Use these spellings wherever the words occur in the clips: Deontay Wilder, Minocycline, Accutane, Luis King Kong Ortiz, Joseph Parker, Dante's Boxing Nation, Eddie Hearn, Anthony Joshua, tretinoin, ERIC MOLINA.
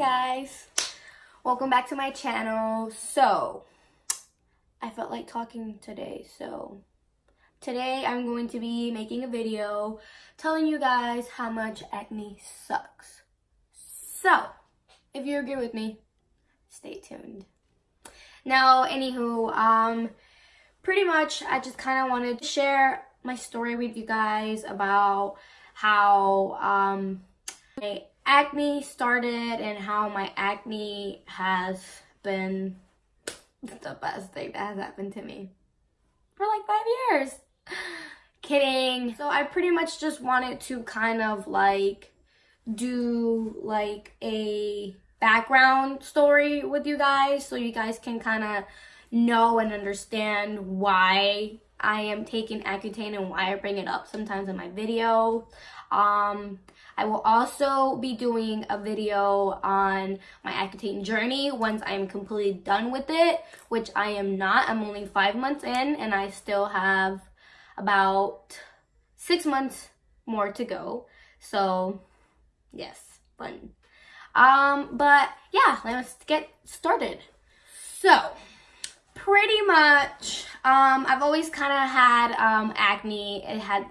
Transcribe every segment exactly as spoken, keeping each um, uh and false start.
Guys, welcome back to my channel. So I felt like talking today, so today I'm going to be making a video telling you guys how much acne sucks. So if you agree with me, stay tuned. Now anywho, um pretty much I just kind of wanted to share my story with you guys about how um my acne started and how my acne has been the best thing that has happened to me for like five years. Kidding. So I pretty much just wanted to kind of like do like a background story with you guys so you guys can kind of know and understand why I am taking Accutane and why I bring it up sometimes in my video. Um, I will also be doing a video on my Accutane journey once I am completely done with it, which I am not. I'm only five months in and I still have about six months more to go. So yes, fun. Um, but yeah, let's get started. So pretty much, um, I've always kind of had um, acne. It had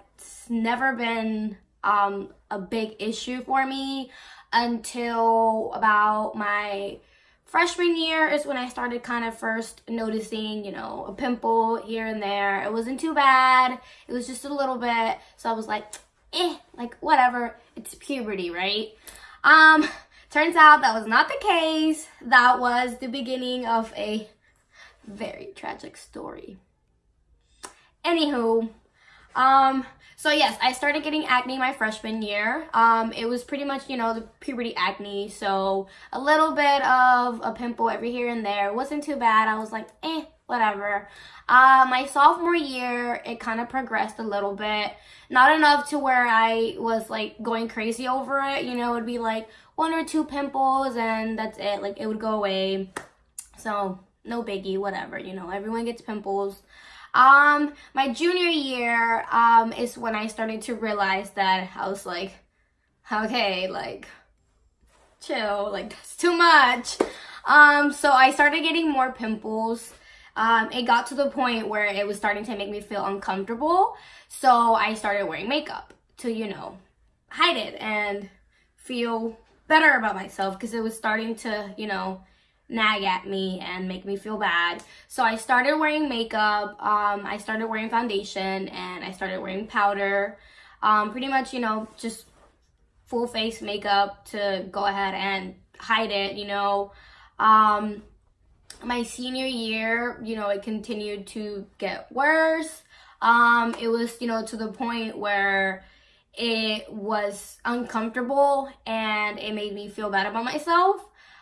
never been um, a big issue for me until about my freshman year is when I started kind of first noticing, you know, a pimple here and there. It wasn't too bad. It was just a little bit. So I was like, eh, like whatever. It's puberty, right? Um, turns out that was not the case. That was the beginning of a very tragic story. Anywho, um so yes, I started getting acne my freshman year. Um it was pretty much, you know, the puberty acne, so a little bit of a pimple every here and there. It wasn't too bad. I was like, eh, whatever. Uh my sophomore year, it kind of progressed a little bit, not enough to where I was like going crazy over it, you know. It would be like one or two pimples and that's it, like it would go away. So no biggie, whatever, you know, everyone gets pimples. Um, my junior year um, is when I started to realize that I was like, okay, like, chill, like, that's too much. Um, so I started getting more pimples. Um, it got to the point where it was starting to make me feel uncomfortable. So I started wearing makeup to, you know, hide it and feel better about myself because it was starting to, you know, nag at me and make me feel bad. So I started wearing makeup, um, I started wearing foundation, and I started wearing powder. Um, pretty much, you know, just full face makeup to go ahead and hide it, you know. Um, my senior year, you know, it continued to get worse. Um, it was, you know, to the point where it was uncomfortable and it made me feel bad about myself.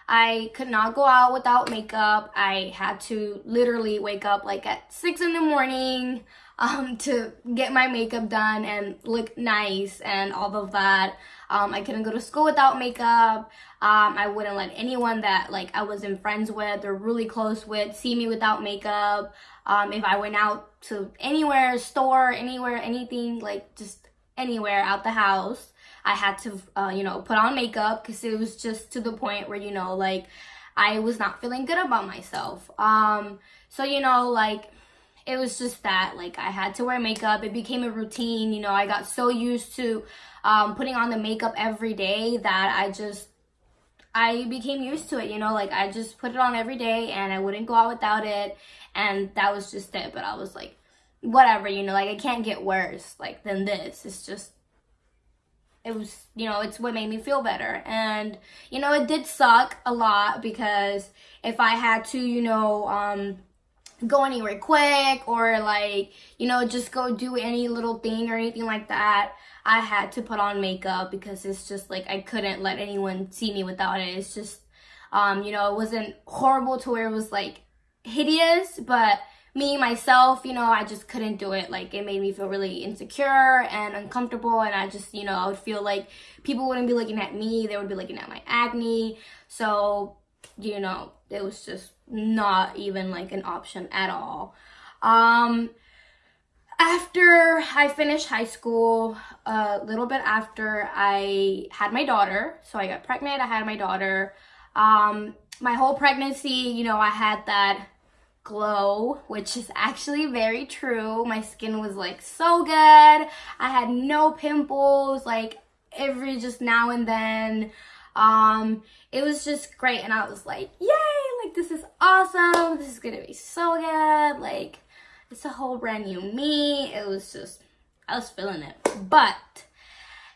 I could not go out without makeup. I had to literally wake up like at six in the morning um, to get my makeup done and look nice and all of that. Um, I couldn't go to school without makeup. Um, I wouldn't let anyone that like I wasn't friends with or really close with see me without makeup. Um, if I went out to anywhere, store, anywhere, anything, like just anywhere out the house, I had to, uh, you know, put on makeup because it was just to the point where, you know, like, I was not feeling good about myself. Um, so, you know, like, it was just that, like, I had to wear makeup. It became a routine, you know. I got so used to um, putting on the makeup every day that I just, I became used to it, you know. Like, I just put it on every day and I wouldn't go out without it. And that was just it. But I was like, whatever, you know, like, it can't get worse, like, than this. It's just, it was, you know, it's what made me feel better. And, you know, it did suck a lot because if I had to, you know, um, go anywhere quick or like, you know, just go do any little thing or anything like that, I had to put on makeup because it's just like I couldn't let anyone see me without it. It's just, um, you know, it wasn't horrible to where it was like hideous, but me, myself, you know, I just couldn't do it. Like, it made me feel really insecure and uncomfortable. And I just, you know, I would feel like people wouldn't be looking at me. They would be looking at my acne. So, you know, it was just not even like an option at all. Um, after I finished high school, a little bit after, I had my daughter. So I got pregnant. I had my daughter. Um, my whole pregnancy, you know, I had that glow, which is actually very true. My skin was like so good. I had no pimples, like every just now and then. Um, it was just great. And I was like, yay, like this is awesome. This is gonna be so good. Like it's a whole brand new me. It was just, I was feeling it. But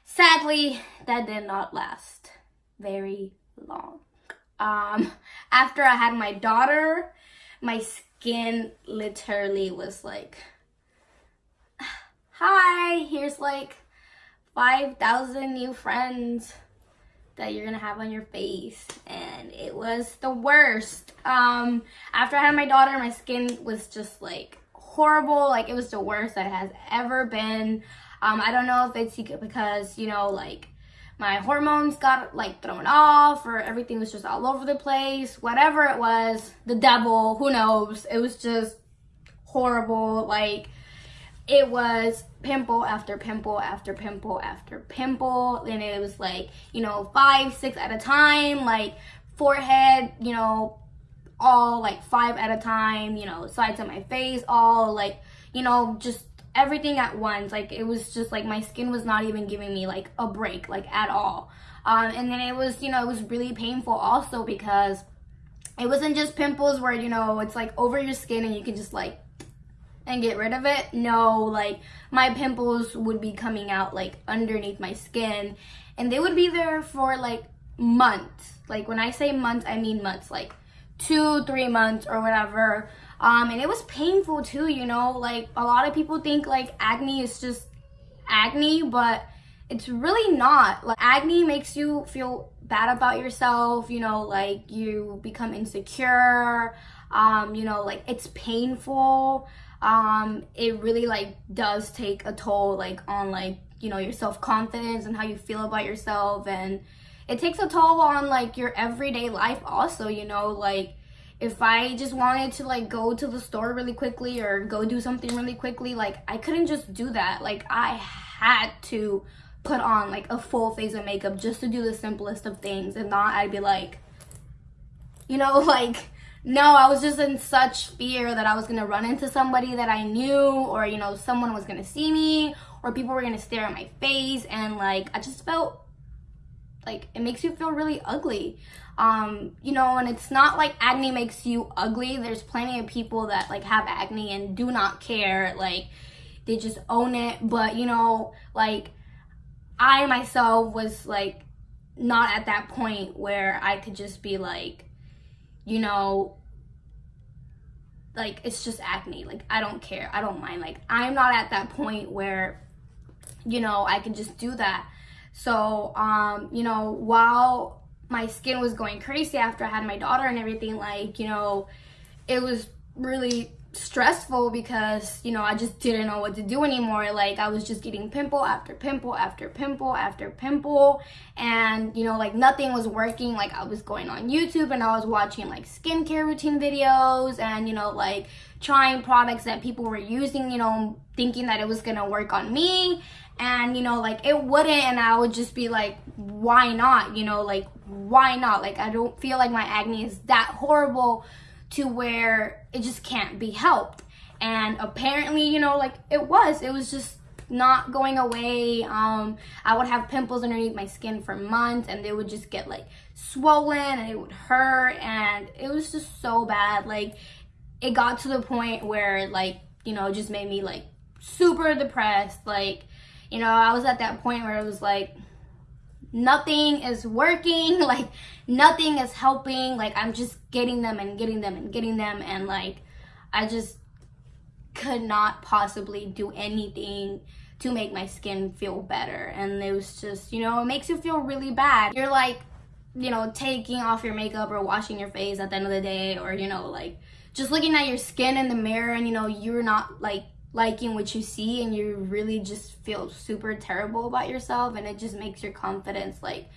sadly, that did not last very long. Um, after I had my daughter, my skin literally was like, hi, here's like five thousand new friends that you're gonna have on your face. And it was the worst. Um, after I had my daughter, my skin was just like horrible. Like it was the worst that it has ever been. Um, I don't know if it's because, you know, like my hormones got like thrown off, or everything was just all over the place. Whatever it was, the devil, who knows? It was just horrible. Like it was pimple after pimple after pimple after pimple. And it was like, you know, five, six at a time, like forehead, you know, all like five at a time, you know, sides of my face, all like, you know, just everything at once. Like it was just like my skin was not even giving me like a break, like at all. Um and then it was, you know, it was really painful also because it wasn't just pimples where, you know, it's like over your skin and you can just like and get rid of it. No, like my pimples would be coming out like underneath my skin, and they would be there for like months. Like when I say months, I mean months, like two, three months or whatever. Um, and it was painful too, you know, like a lot of people think like acne is just acne, but it's really not. Like acne makes you feel bad about yourself, you know, like you become insecure, um, you know, like it's painful. Um, it really like does take a toll like on like, you know, your self-confidence and how you feel about yourself. And it takes a toll on like your everyday life also, you know, like if I just wanted to like go to the store really quickly or go do something really quickly, like I couldn't just do that. Like I had to put on like a full face of makeup just to do the simplest of things. And not, I'd be like, you know, like, no, I was just in such fear that I was gonna run into somebody that I knew, or, you know, someone was gonna see me, or people were gonna stare at my face. And like, I just felt like it makes you feel really ugly. Um, you know, and it's not like acne makes you ugly. There's plenty of people that like have acne and do not care. Like they just own it. But you know, like I myself was like not at that point where I could just be like, you know, like it's just acne. Like I don't care. I don't mind. Like I'm not at that point where, you know, I can just do that. So, um, you know, while my skin was going crazy after I had my daughter and everything, like, you know, it was really stressful because, you know, I just didn't know what to do anymore. Like, I was just getting pimple after pimple after pimple after pimple. And, you know, like, nothing was working. Like, I was going on YouTube and I was watching, like, skincare routine videos and, you know, like, trying products that people were using, you know, thinking that it was gonna work on me. And, you know, like, it wouldn't, and I would just be like, why not? You know, like, why not? Like, I don't feel like my acne is that horrible to where it just can't be helped. And apparently, you know, like, it was. It was just not going away. Um, I would have pimples underneath my skin for months, and they would just get, like, swollen, and it would hurt, and it was just so bad. Like, it got to the point where, like, you know, it just made me, like, super depressed, like, you know, I was at that point where it was like, nothing is working, like nothing is helping, like I'm just getting them and getting them and getting them, and like I just could not possibly do anything to make my skin feel better. And it was just, you know, it makes you feel really bad. You're like, you know, taking off your makeup or washing your face at the end of the day, or, you know, like just looking at your skin in the mirror and, you know, you're not like liking what you see, and you really just feel super terrible about yourself. And it just makes your confidence like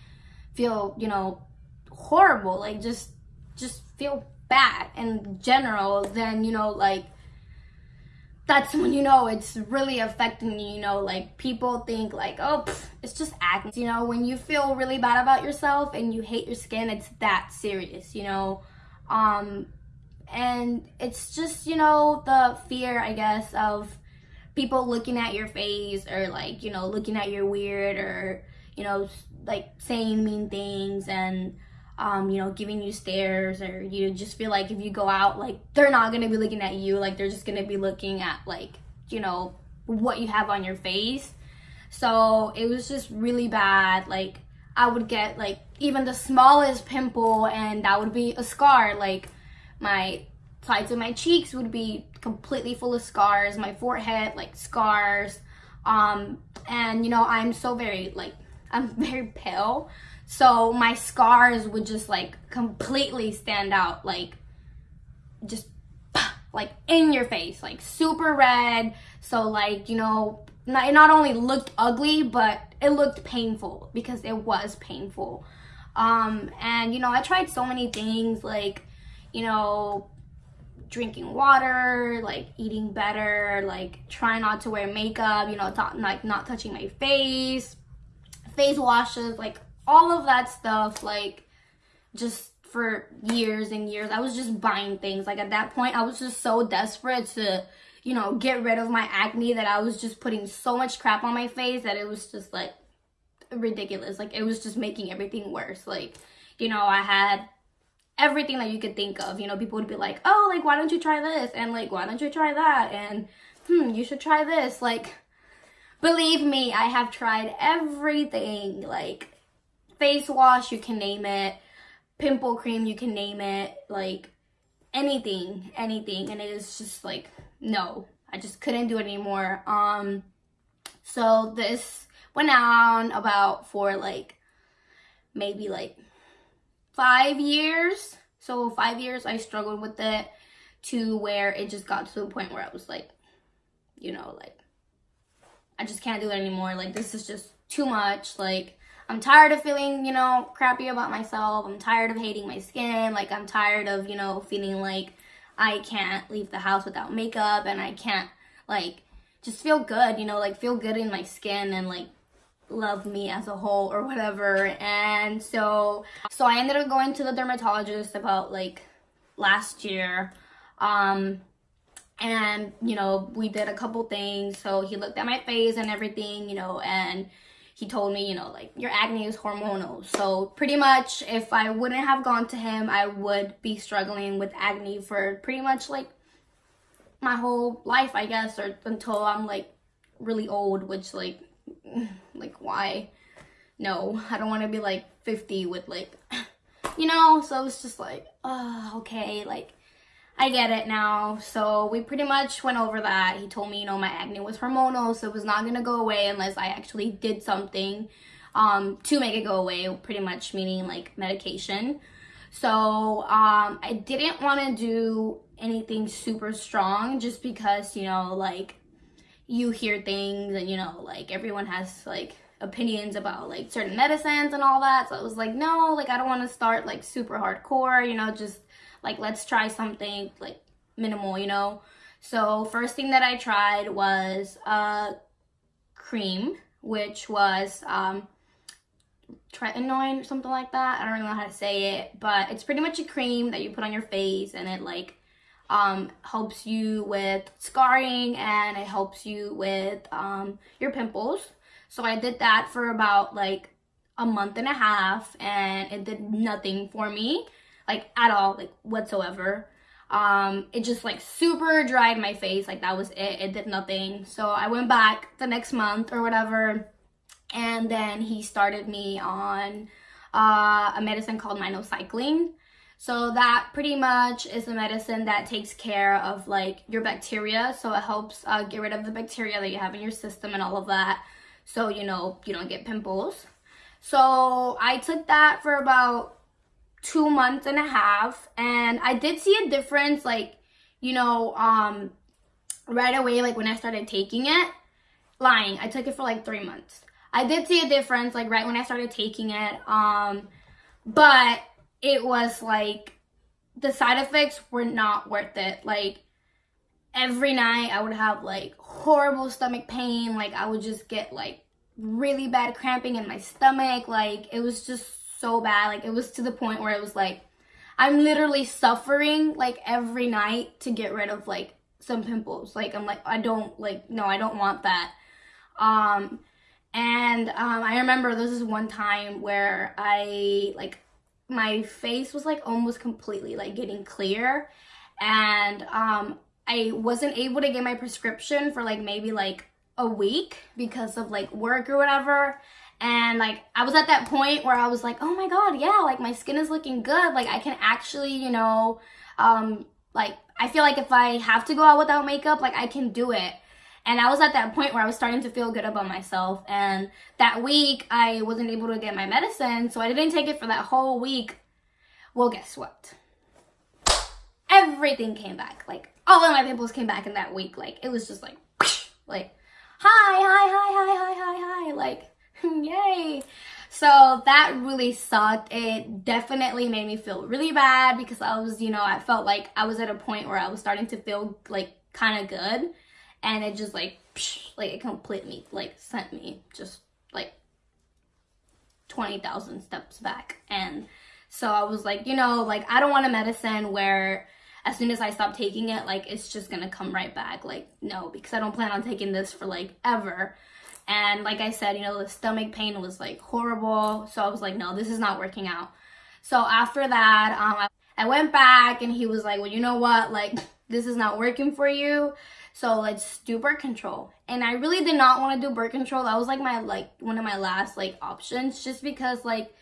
feel, you know, horrible, like just just feel bad in general. Then, you know, like that's when you know it's really affecting you. You know, like, people think like, oh, pff, it's just acne. You know, when you feel really bad about yourself and you hate your skin, it's that serious, you know. Um, and it's just, you know, the fear, I guess, of people looking at your face, or like, you know, looking at your weird, or, you know, like saying mean things, and Um, you know, giving you stares, or you just feel like if you go out, like, they're not gonna be looking at you, like, they're just gonna be looking at, like, you know, what you have on your face. So it was just really bad. Like, I would get like even the smallest pimple and that would be a scar. Like, my sides of my cheeks would be completely full of scars, my forehead, like, scars. Um, and you know, I'm so very like I'm very pale, so my scars would just like completely stand out, like, just like in your face, like super red. So, like, you know, not, it not only looked ugly, but it looked painful, because it was painful. Um, and you know, I tried so many things, like, you know, drinking water, like eating better, like trying not to wear makeup, you know, like not touching my face, face washes, like all of that stuff, like, just for years and years. I was just buying things. Like, at that point, I was just so desperate to, you know, get rid of my acne, that I was just putting so much crap on my face that it was just, like, ridiculous. Like, it was just making everything worse. Like, you know, I had everything that you could think of. You know, people would be like, oh, like, why don't you try this? And, like, why don't you try that? And, hmm, you should try this. Like, believe me, I have tried everything. Like, face wash, you can name it, pimple cream, you can name it, like, anything, anything, and it is just like, no, I just couldn't do it anymore. Um, so this went on about for like, maybe like five years, so five years I struggled with it, to where it just got to the point where I was like, you know, like, I just can't do it anymore, like, this is just too much, like, I'm tired of feeling, you know, crappy about myself. I'm tired of hating my skin. Like, I'm tired of, you know, feeling like I can't leave the house without makeup, and I can't, like, just feel good, you know, like, feel good in my skin, and, like, love me as a whole, or whatever. And so, so I ended up going to the dermatologist about, like, last year. Um, and, you know, we did a couple things. So he looked at my face and everything, you know, and he told me, you know, like, your acne is hormonal. So pretty much, if I wouldn't have gone to him, I would be struggling with acne for pretty much, like, my whole life, I guess, or until I'm, like, really old, which, like, like, why? No, I don't want to be, like, fifty with, like, you know? So it's just like, oh, okay, like, I get it now. So we pretty much went over that. He told me, you know, my acne was hormonal, so it was not going to go away unless I actually did something um, to make it go away, pretty much meaning, like, medication. So um, I didn't want to do anything super strong, just because, you know, like, you hear things, and, you know, like, everyone has, like, opinions about, like, certain medicines and all that. So I was like, no, like, I don't want to start, like, super hardcore, you know, just, like, let's try something, like, minimal, you know? So, first thing that I tried was a cream, which was um, tretinoin or something like that. I don't really know how to say it, but it's pretty much a cream that you put on your face, and it, like, um, helps you with scarring, and it helps you with um, your pimples. So, I did that for about, like, a month and a half, and it did nothing for me. Like, at all, like, whatsoever. Um, it just, like, super dried my face. Like, that was it. It did nothing. So I went back the next month or whatever, and then he started me on uh, a medicine called Minocycline. So that pretty much is a medicine that takes care of, like, your bacteria. So it helps uh, get rid of the bacteria that you have in your system and all of that, so, you know, you don't get pimples. So I took that for about two months and a half, and I did see a difference, like, you know, um right away, like, when I started taking it. Lying, I took it for like three months. I did see a difference, like, right when I started taking it, um but it was like the side effects were not worth it. Like, every night I would have like horrible stomach pain. Like I would just get like really bad cramping in my stomach. Like it was just so bad. Like it was to the point where it was like I'm literally suffering like every night to get rid of like some pimples. Like I'm like, I don't like, no, I don't want that. Um, and um, I remember there was this one time where I like, my face was like almost completely like getting clear, and um, I wasn't able to get my prescription for like maybe like a week because of like work or whatever. And like I was at that point where I was like, oh my god, yeah, like my skin is looking good, like I can actually, you know, um like I feel like if I have to go out without makeup, like I can do it. And I was at that point where I was starting to feel good about myself. And that week I wasn't able to get my medicine, so I didn't take it for that whole week. Well, guess what? Everything came back. Like all of my pimples came back in that week. Like it was just like like hi hi hi hi hi hi hi, like yay. So that really sucked. It definitely made me feel really bad because I was, you know, I felt like I was at a point where I was starting to feel like kind of good, and it just like psh, like it completely like sent me just like twenty thousand steps back. And so I was like, you know, like I don't want a medicine where as soon as I stop taking it, like it's just gonna come right back. Like no, because I don't plan on taking this for like ever. And like I said, you know, the stomach pain was like horrible. So I was like, no, this is not working out. So after that, um, I went back and he was like, well, you know what? Like, this is not working for you. So let's do birth control. And I really did not want to do birth control. That was like my, like one of my last like options, just because like,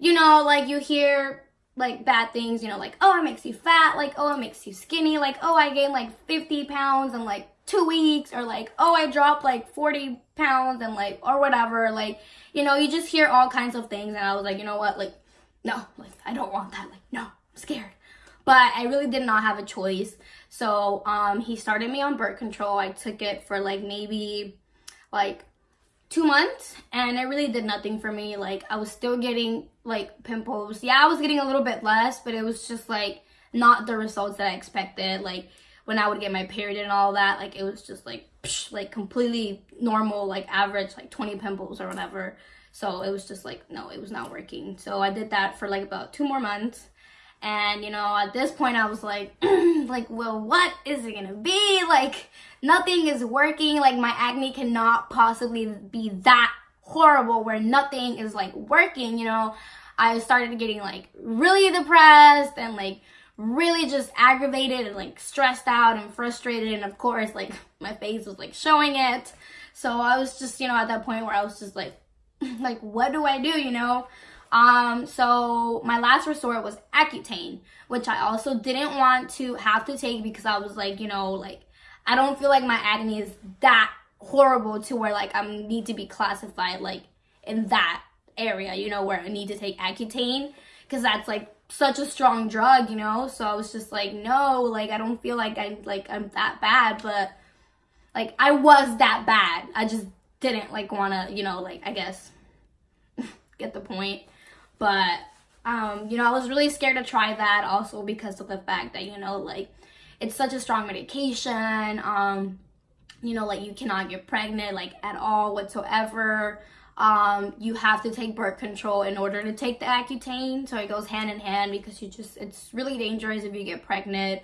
you know, like you hear like bad things, you know, like, oh, it makes you fat. Like, oh, it makes you skinny. Like, oh, I gained like fifty pounds and like two weeks, or like, oh, I dropped like forty pounds and like, or whatever. Like, you know, you just hear all kinds of things. And I was like, you know what, like no, like I don't want that, like no, I'm scared. But I really did not have a choice. So um he started me on birth control. I took it for like maybe like two months, and it really did nothing for me. Like I was still getting like pimples. Yeah, I was getting a little bit less, but it was just like not the results that I expected. Like when I would get my period and all that, like it was just like psh, like completely normal, like average, like twenty pimples or whatever. So it was just like, no, it was not working. So I did that for like about two more months. And you know, at this point I was like, like, well, what is it gonna be? Like nothing is working. Like my acne cannot possibly be that horrible where nothing is like working, you know? I started getting like really depressed and like really just aggravated and like stressed out and frustrated, and of course like my face was like showing it. So I was just, you know, at that point where I was just like like what do I do, you know? Um so my last resort was Accutane, which I also didn't want to have to take because I was like, you know, like I don't feel like my acne is that horrible to where like I need to be classified like in that area, you know, where I need to take Accutane, because that's like such a strong drug, you know? So I was just like, no, like I don't feel like I'm like I'm that bad, but like I was that bad. I just didn't like wanna, you know, like I guess get the point. But um, you know, I was really scared to try that also because of the fact that, you know, like it's such a strong medication. Um, you know, like you cannot get pregnant like at all whatsoever. Um, you have to take birth control in order to take the Accutane, so it goes hand in hand because you just, it's really dangerous if you get pregnant.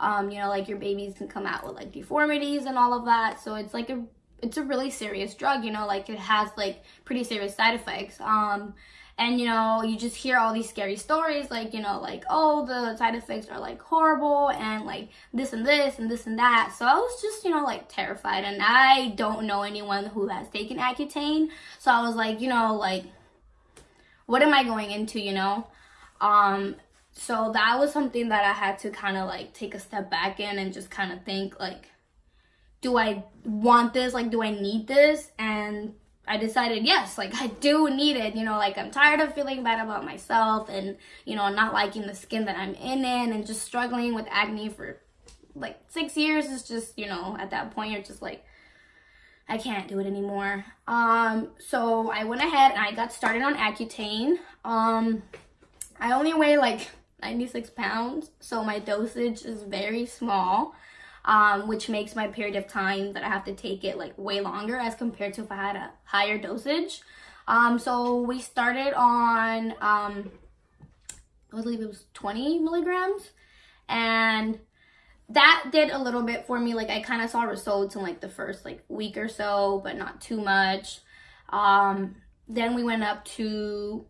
Um, you know, like your babies can come out with like deformities and all of that, so it's like a, it's a really serious drug, you know, like it has like pretty serious side effects. Um, and you know, you just hear all these scary stories, like, you know, like, oh, the side effects are like horrible and like this and this and this and that. So I was just, you know, like terrified, and I don't know anyone who has taken Accutane, so I was like, you know, like what am I going into, you know? Um so that was something that I had to kind of like take a step back in and just kind of think like, do I want this? Like, do I need this? And I decided, yes, like I do need it, you know, like I'm tired of feeling bad about myself and, you know, not liking the skin that I'm in in and just struggling with acne for like six years. It's just, you know, at that point, you're just like, I can't do it anymore. Um, so I went ahead and I got started on Accutane. Um, I only weigh like ninety-six pounds, so my dosage is very small. um, which makes my period of time that I have to take it like way longer as compared to if I had a higher dosage. Um, so we started on, um, I believe it was twenty milligrams, and that did a little bit for me. Like, I kind of saw results in like the first like week or so, but not too much. Um, then we went up to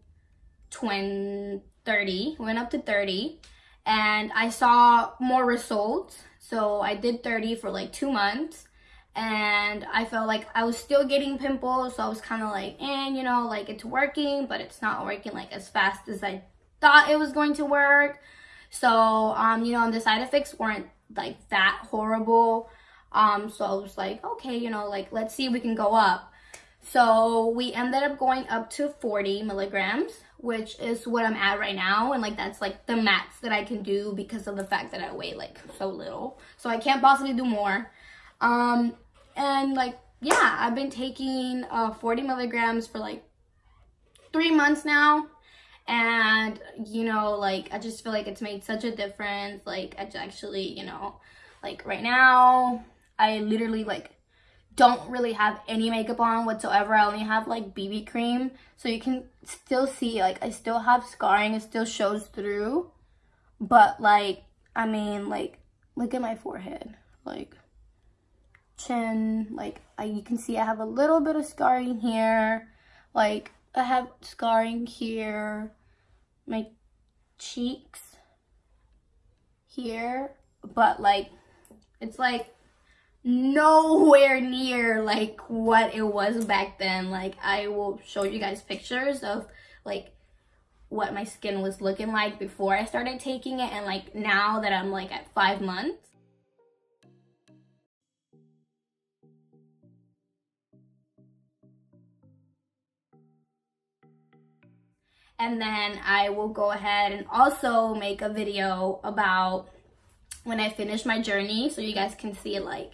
twenty, thirty, went up to thirty, and I saw more results. So I did thirty for like two months. And I felt like I was still getting pimples, so I was kind of like, and eh, you know, like it's working, but it's not working like as fast as I thought it was going to work. So, um, you know, and the side effects weren't like that horrible. Um, so I was like, okay, you know, like let's see if we can go up. So we ended up going up to forty milligrams, which is what I'm at right now. And like, that's like the max that I can do because of the fact that I weigh like so little. So I can't possibly do more. Um, and like, yeah, I've been taking uh, forty milligrams for like three months now. And, you know, like, I just feel like it's made such a difference. Like, I actually, you know, like right now, I literally like don't really have any makeup on whatsoever. I only have like B B cream. So you can still see, like, I still have scarring. It still shows through. But like, I mean, like, look at my forehead, like chin, like I, you can see I have a little bit of scarring here. Like, I have scarring here, my cheeks here, but like it's like nowhere near like what it was back then. Like, I will show you guys pictures of like what my skin was looking like before I started taking it, and like now that I'm like at five months. And then I will go ahead and also make a video about when I finish my journey, so you guys can see like,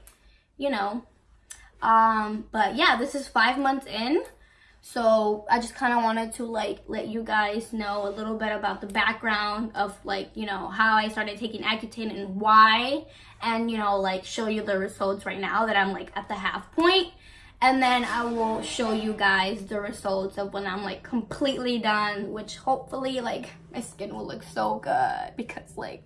you know, um, but yeah, this is five months in. So I just kind of wanted to like let you guys know a little bit about the background of like, you know, how I started taking Accutane and why, and, you know, like show you the results right now that I'm like at the half point. And then I will show you guys the results of when I'm like completely done, which hopefully like my skin will look so good, because like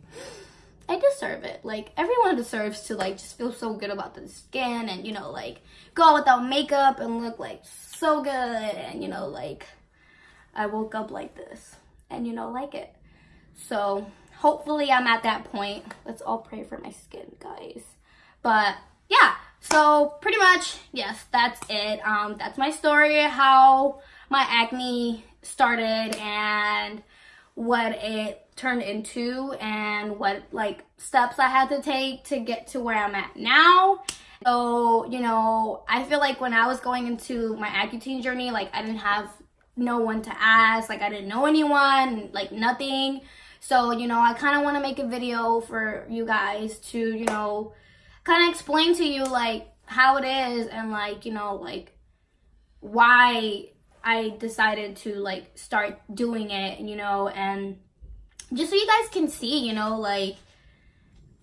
I deserve it. Like, everyone deserves to like just feel so good about the skin, and, you know, like go out without makeup and look like so good. And, you know, like I woke up like this and, you know, like it. So hopefully I'm at that point. Let's all pray for my skin, guys. But yeah. So pretty much, yes, that's it. Um, that's my story, how my acne started and what it turned into, and what like steps I had to take to get to where I'm at now. So, you know, I feel like when I was going into my Accutane journey, like I didn't have no one to ask, like I didn't know anyone, like nothing. So, you know, I kind of want to make a video for you guys to, you know, kind of explain to you like how it is, and like, you know, like why I decided to like start doing it, you know, and just so you guys can see, you know, like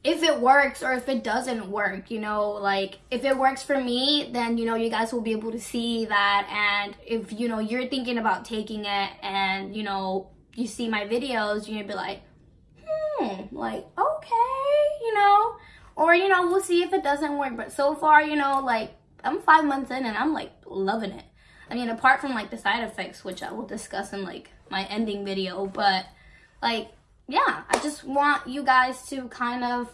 if it works or if it doesn't work, you know, like if it works for me, then, you know, you guys will be able to see that. And if, you know, you're thinking about taking it and, you know, you see my videos, you're gonna be like, hmm, like, okay, you know. Or, you know, we'll see if it doesn't work. But so far, you know, like, I'm five months in and I'm, like, loving it. I mean, apart from, like, the side effects, which I will discuss in, like, my ending video. But, like, yeah, I just want you guys to kind of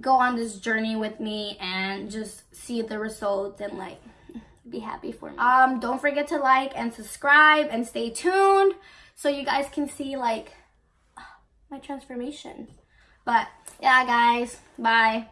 go on this journey with me and just see the results and, like, be happy for me. Um, don't forget to like and subscribe and stay tuned so you guys can see, like, my transformation. But, yeah, guys, bye.